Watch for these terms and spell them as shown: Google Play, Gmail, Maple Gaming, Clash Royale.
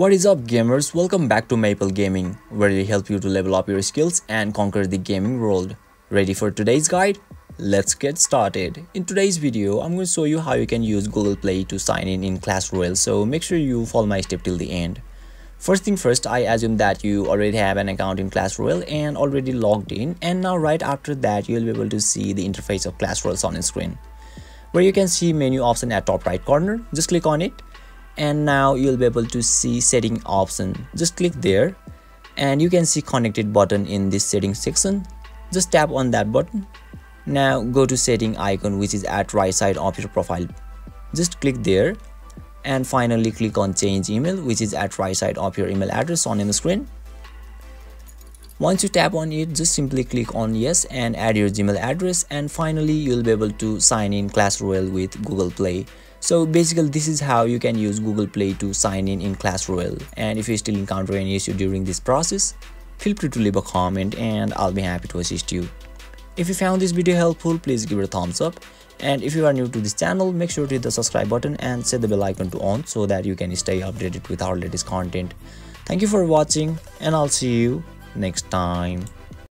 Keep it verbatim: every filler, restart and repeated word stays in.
What is up, gamers? Welcome back to Maple Gaming, where we help you to level up your skills and conquer the gaming world. Ready for today's guide? Let's get started. In today's video, I'm going to show you how you can use Google Play to sign in in Clash Royale, so make sure you follow my step till the end. First thing first, I assume that you already have an account in Clash Royale and already logged in, and now right after that you'll be able to see the interface of Clash Royale's on screen, where you can see menu option at top right corner. Just click on it and now you'll be able to see setting option. Just click there and you can see connected button in this setting section. Just tap on that button. Now go to setting icon, which is at right side of your profile. Just click there. And finally click on change email, which is at right side of your email address on the screen. Once you tap on it, just simply click on yes and add your Gmail address, and finally you'll be able to sign in Clash Royale with Google Play. So basically this is how you can use Google Play to sign in in Clash Royale, and if you still encounter any issue during this process, feel free to leave a comment and I'll be happy to assist you. If you found this video helpful, please give it a thumbs up. And if you are new to this channel, make sure to hit the subscribe button and set the bell icon to on so that you can stay updated with our latest content. Thank you for watching and I'll see you next time.